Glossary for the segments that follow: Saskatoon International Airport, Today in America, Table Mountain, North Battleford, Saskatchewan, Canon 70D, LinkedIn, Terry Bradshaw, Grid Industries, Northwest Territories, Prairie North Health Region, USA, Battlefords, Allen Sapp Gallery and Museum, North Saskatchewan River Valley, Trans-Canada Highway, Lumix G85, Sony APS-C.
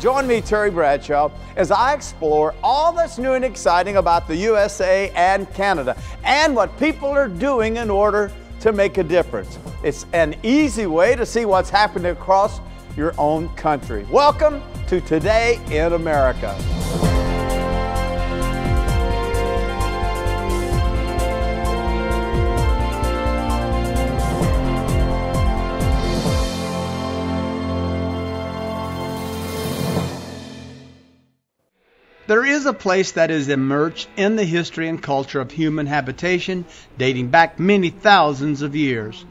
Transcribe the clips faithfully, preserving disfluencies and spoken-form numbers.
Join me, Terry Bradshaw, as I explore all that's new and exciting about the U S A and Canada and what people are doing in order to make a difference. It's an easy way to see what's happening across your own country. Welcome to Today in America. There is a place that is immersed in the history and culture of human habitation dating back many thousands of years.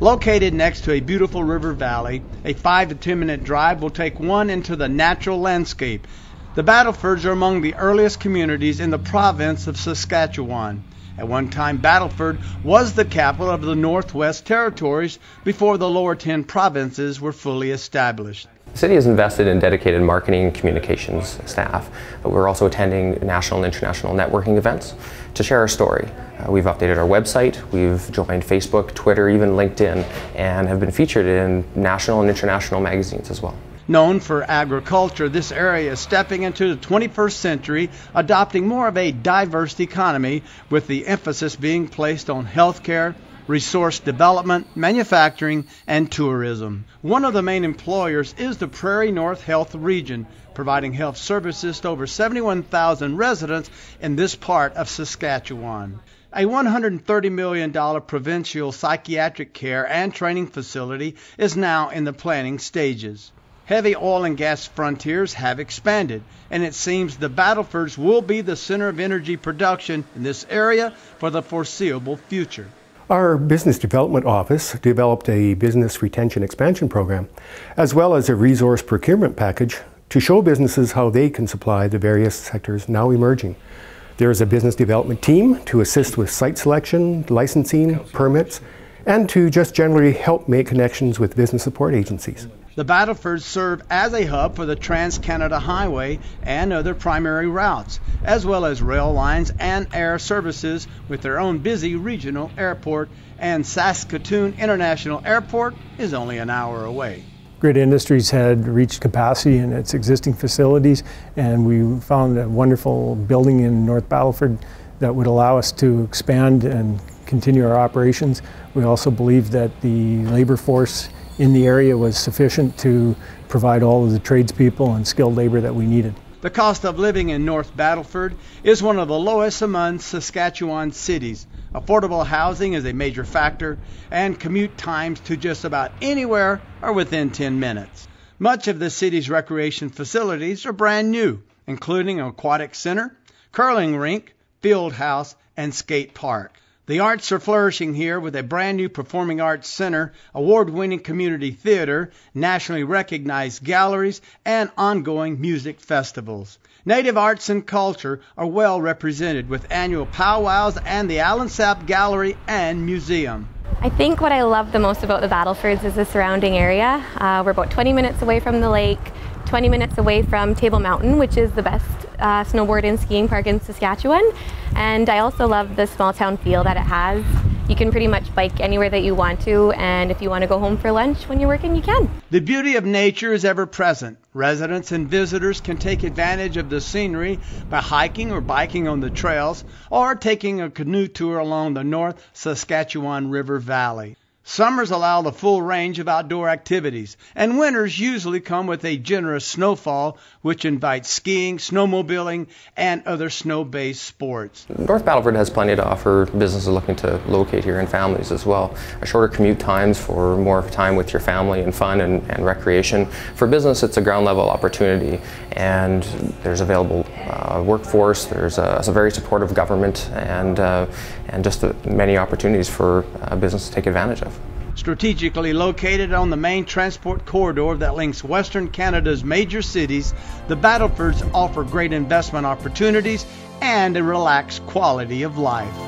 Located next to a beautiful river valley, a five to ten minute drive will take one into the natural landscape. The Battlefords are among the earliest communities in the province of Saskatchewan. At one time, Battleford was the capital of the Northwest Territories before the lower ten provinces were fully established. The city is invested in dedicated marketing and communications staff. We're also attending national and international networking events to share our story. Uh, we've updated our website, we've joined Facebook, Twitter, even LinkedIn, and have been featured in national and international magazines as well. Known for agriculture, this area is stepping into the twenty-first century, adopting more of a diverse economy, with the emphasis being placed on healthcare, resource development, manufacturing, and tourism. One of the main employers is the Prairie North Health Region, providing health services to over seventy-one thousand residents in this part of Saskatchewan. A one hundred thirty million dollars provincial psychiatric care and training facility is now in the planning stages. Heavy oil and gas frontiers have expanded, and it seems the Battlefords will be the center of energy production in this area for the foreseeable future. Our business development office developed a business retention expansion program, as well as a resource procurement package to show businesses how they can supply the various sectors now emerging. There is a business development team to assist with site selection, licensing, permits, and to just generally help make connections with business support agencies. The Battlefords serve as a hub for the Trans-Canada Highway and other primary routes, as well as rail lines and air services with their own busy regional airport, and Saskatoon International Airport is only an hour away. Grid Industries had reached capacity in its existing facilities, and we found a wonderful building in North Battleford that would allow us to expand and continue our operations. We also believe that the labor force in the area was sufficient to provide all of the tradespeople and skilled labor that we needed. The cost of living in North Battleford is one of the lowest among Saskatchewan cities. Affordable housing is a major factor, and commute times to just about anywhere are within ten minutes. Much of the city's recreation facilities are brand new, including an aquatic center, curling rink, field house, and skate park. The arts are flourishing here with a brand new performing arts center, award-winning community theater, nationally recognized galleries, and ongoing music festivals. Native arts and culture are well represented with annual powwows and the Allen Sapp Gallery and Museum. I think what I love the most about the Battlefords is the surrounding area. Uh, we're about twenty minutes away from the lake, twenty minutes away from Table Mountain, which is the best Uh, snowboard and skiing park in Saskatchewan, and I also love the small town feel that it has. You can pretty much bike anywhere that you want to, and if you want to go home for lunch when you're working, you can. The beauty of nature is ever present. Residents and visitors can take advantage of the scenery by hiking or biking on the trails, or taking a canoe tour along the North Saskatchewan River Valley. Summers allow the full range of outdoor activities, and winters usually come with a generous snowfall, which invites skiing, snowmobiling, and other snow-based sports. North Battleford has plenty to offer businesses looking to locate here and families as well. A shorter commute times for more time with your family and fun and, and recreation. For business, it's a ground-level opportunity, and there's available uh, workforce, there's a, a very supportive government, and, uh, and just the many opportunities for uh, business to take advantage of. Strategically located on the main transport corridor that links Western Canada's major cities, the Battlefords offer great investment opportunities and a relaxed quality of life.